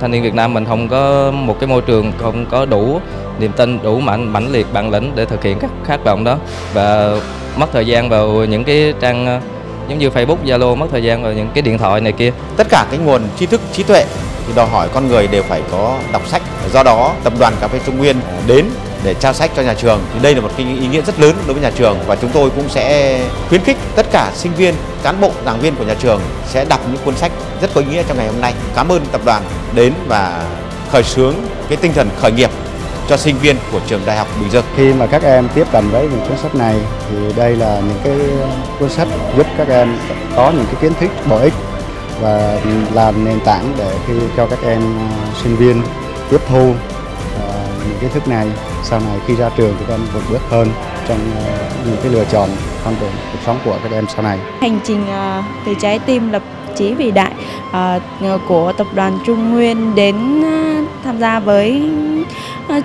thanh niên Việt Nam mình không có một cái môi trường, không có đủ niềm tin, đủ mãnh liệt, bản lĩnh để thực hiện các khát vọng đó, và mất thời gian vào những cái trang giống như Facebook, Zalo, mất thời gian vào những cái điện thoại này kia. Tất cả cái nguồn tri thức, trí tuệ thì đòi hỏi con người đều phải có đọc sách. Do đó, tập đoàn Cà phê Trung Nguyên đến để trao sách cho nhà trường. Thì đây là một cái ý nghĩa rất lớn đối với nhà trường, và chúng tôi cũng sẽ khuyến khích tất cả sinh viên, cán bộ, giảng viên của nhà trường sẽ đọc những cuốn sách rất có ý nghĩa trong ngày hôm nay. Cảm ơn tập đoàn đến và khởi xướng cái tinh thần khởi nghiệp cho sinh viên của trường Đại học Bình Dương. Khi mà các em tiếp cận với những cuốn sách này thì đây là những cái cuốn sách giúp các em có những cái kiến thức bổ ích và làm nền tảng để cho các em sinh viên tiếp thu những kiến thức này, sau này khi ra trường các em vượt bước hơn trong những cái lựa chọn con đường cuộc sống của các em sau này. Hành trình từ trái tim lập chí vĩ đại của tập đoàn Trung Nguyên đến tham gia với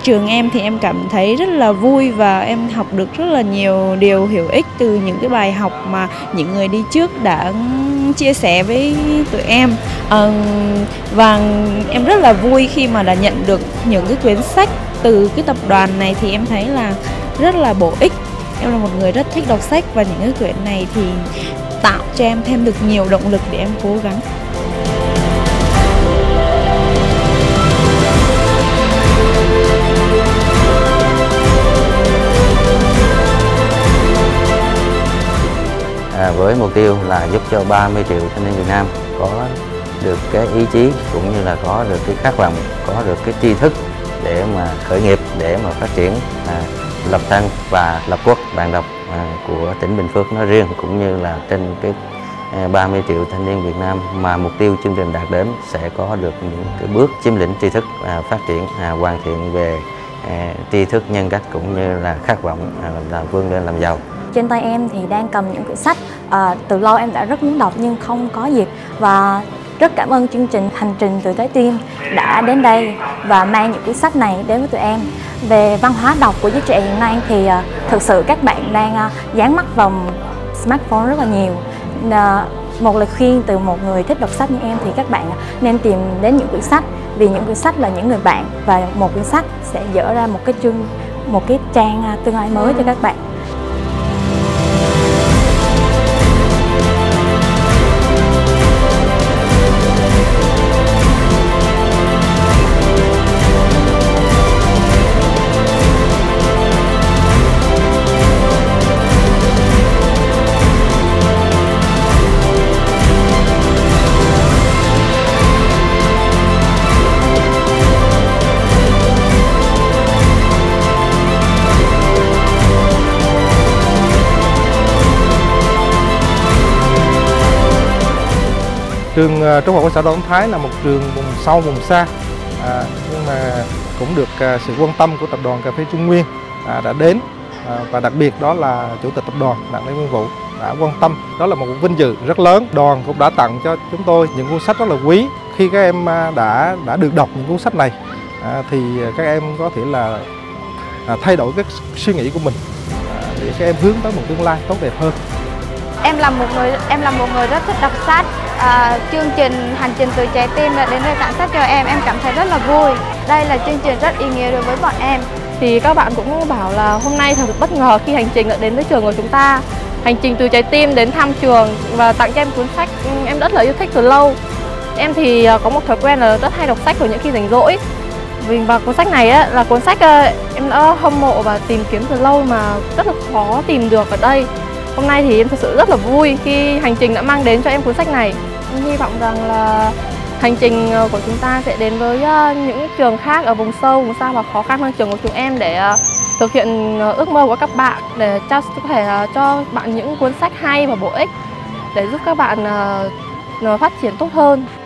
trường em thì em cảm thấy rất là vui, và em học được rất là nhiều điều hữu ích từ những cái bài học mà những người đi trước đã chia sẻ với tụi em. Và em rất là vui khi mà đã nhận được những cái quyển sách từ cái tập đoàn này, thì em thấy là rất là bổ ích. Em là một người rất thích đọc sách, và những cái quyển này thì tạo cho em thêm được nhiều động lực để em cố gắng. Với mục tiêu là giúp cho 30 triệu thanh niên Việt Nam có được cái ý chí, cũng như là có được cái khát vọng, có được cái tri thức để mà khởi nghiệp, để mà phát triển lập thân và lập quốc. Bạn đọc của tỉnh Bình Phước nói riêng, cũng như là trên cái 30 triệu thanh niên Việt Nam mà mục tiêu chương trình đạt đến sẽ có được những cái bước chiếm lĩnh tri thức, phát triển, hoàn thiện về tri thức, nhân cách, cũng như là khát vọng là vươn lên làm giàu. Trên tay em thì đang cầm những quyển sách từ lâu em đã rất muốn đọc nhưng không có dịp, và rất cảm ơn chương trình Hành trình từ trái tim đã đến đây và mang những quyển sách này đến với tụi em. Về văn hóa đọc của giới trẻ hiện nay thì thực sự các bạn đang dán mắt vào smartphone rất là nhiều. Một lời khuyên từ một người thích đọc sách như em thì các bạn nên tìm đến những quyển sách, vì những quyển sách là những người bạn, và một quyển sách sẽ dỡ ra một cái trang tương lai mới cho các bạn. Trường Trung học Cơ Sở Đoàn Đức Thái là một trường vùng sâu, vùng xa, nhưng mà cũng được sự quan tâm của tập đoàn Cà phê Trung Nguyên đã đến, và đặc biệt đó là chủ tịch tập đoàn Đặng Lê Nguyên Vũ đã quan tâm. Đó là một vinh dự rất lớn. Đoàn cũng đã tặng cho chúng tôi những cuốn sách rất là quý. Khi các em đã được đọc những cuốn sách này thì các em có thể là thay đổi cái suy nghĩ của mình để các em hướng tới một tương lai tốt đẹp hơn. Em là một người rất thích đọc sách. Chương trình Hành trình từ trái tim đã đến đây tặng sách cho em cảm thấy rất là vui. Đây là chương trình rất ý nghĩa đối với bọn em. Thì các bạn cũng bảo là hôm nay thật bất ngờ khi hành trình đã đến với trường của chúng ta. Hành trình từ trái tim đến thăm trường và tặng cho em cuốn sách em rất là yêu thích từ lâu. Em thì có một thói quen là rất hay đọc sách vào những khi rảnh rỗi. Và cuốn sách này là cuốn sách em đã hâm mộ và tìm kiếm từ lâu mà rất là khó tìm được ở đây. Hôm nay thì em thật sự rất là vui khi hành trình đã mang đến cho em cuốn sách này. Em hy vọng rằng là hành trình của chúng ta sẽ đến với những trường khác ở vùng sâu, vùng xa và khó khăn hơn trường của chúng em, để thực hiện ước mơ của các bạn, để có thể cho bạn những cuốn sách hay và bổ ích để giúp các bạn phát triển tốt hơn.